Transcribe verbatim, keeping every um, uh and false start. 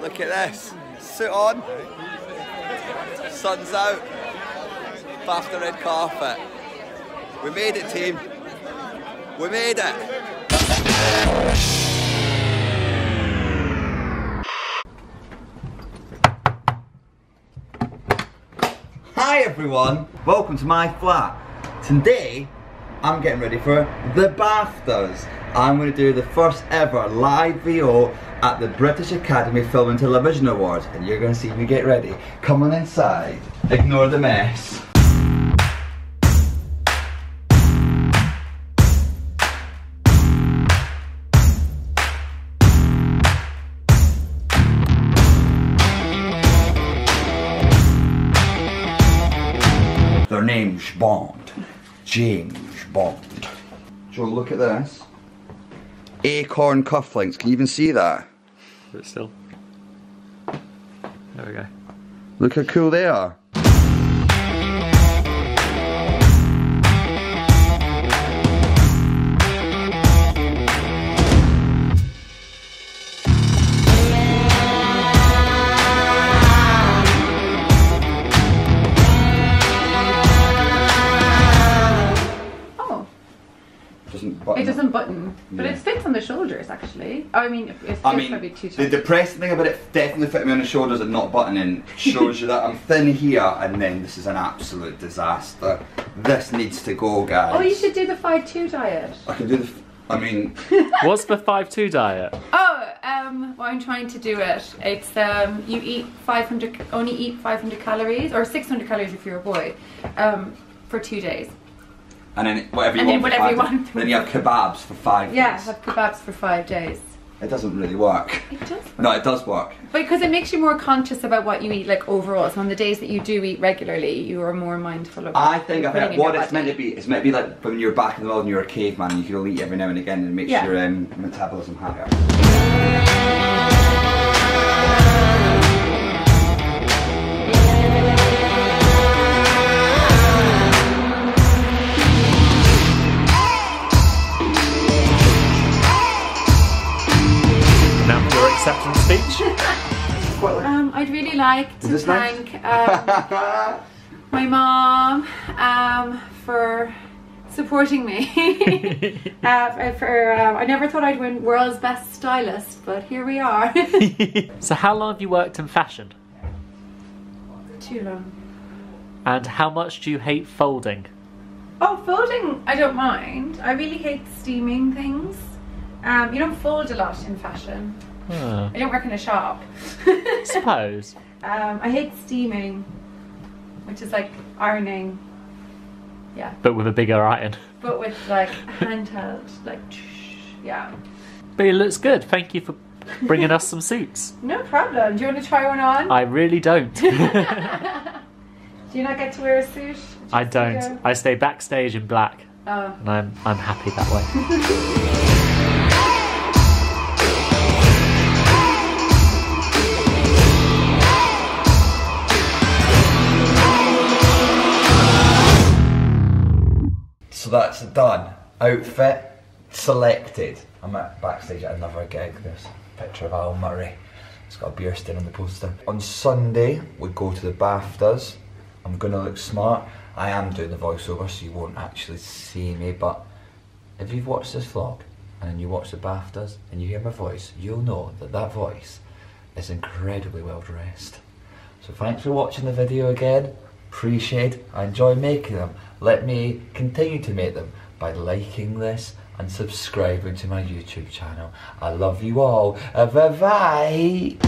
Look at this. Suit on. Sun's out. Past the red carpet. We made it, team. We made it. Hi everyone, welcome to my flat. Today, I'm getting ready for the BAFTAs. I'm going to do the first ever live V O at the British Academy Film and Television Awards, and you're going to see me get ready. Come on inside. Ignore the mess. Their name's Bond. James Bond. Joe, look at this. Acorn cufflinks. Can you even see that? But still. There we go. Look how cool they are. Button. It doesn't button, but yeah. It fits on the shoulders actually. Oh, I mean, it's I mean, probably too tight. The depressing thing about it definitely fitting me on the shoulders and not buttoning shows you that I'm thin here, and then this is an absolute disaster. This needs to go, guys. Oh, you should do the five two diet. I can do the. F I mean, what's the five two diet? Oh, um, well, I'm trying to do it. It's um, you eat five hundred, only eat five hundred calories or six hundred calories if you're a boy, um, for two days. And then whatever you and want. Then whatever you want. Then you have kebabs for five yeah, days. Yeah, have kebabs for five days. It doesn't really work. It does work. No, it does work. But because it makes you more conscious about what you eat, like overall. So on the days that you do eat regularly, you are more mindful of. I think I think what it's meant to be. It's meant to be like when you're back in the world and you're a caveman, you can only eat every now and again and makes yeah. your um, metabolism higher. Acceptance speech? um, I'd really like to thank um, my mom um, for supporting me. uh, for, um, I never thought I'd win World's Best Stylist, but here we are. So how long have you worked in fashion? Too long. And how much do you hate folding? Oh, folding I don't mind. I really hate steaming things. Um, you don't fold a lot in fashion. I don't work in a shop. Suppose. Um, I hate steaming, which is like ironing. Yeah. But with a bigger iron. But with like handheld, like yeah. But it looks good. Thank you for bringing us some suits. No problem. Do you want to try one on? I really don't. Do you not get to wear a suit? I don't. Go? I stay backstage in black. Oh. And I'm I'm happy that way. So that's done. Outfit selected. I'm at backstage at another gig. There's a picture of Al Murray. It's got a beer stain on the poster. On Sunday, we go to the BAFTAs. I'm gonna look smart. I am doing the voiceover, so you won't actually see me, but if you've watched this vlog and you watch the BAFTAs and you hear my voice, you'll know that that voice is incredibly well dressed. So thanks for watching the video again. Appreciate it. I enjoy making them. Let me continue to make them by liking this and subscribing to my YouTube channel. I love you all. Bye-bye.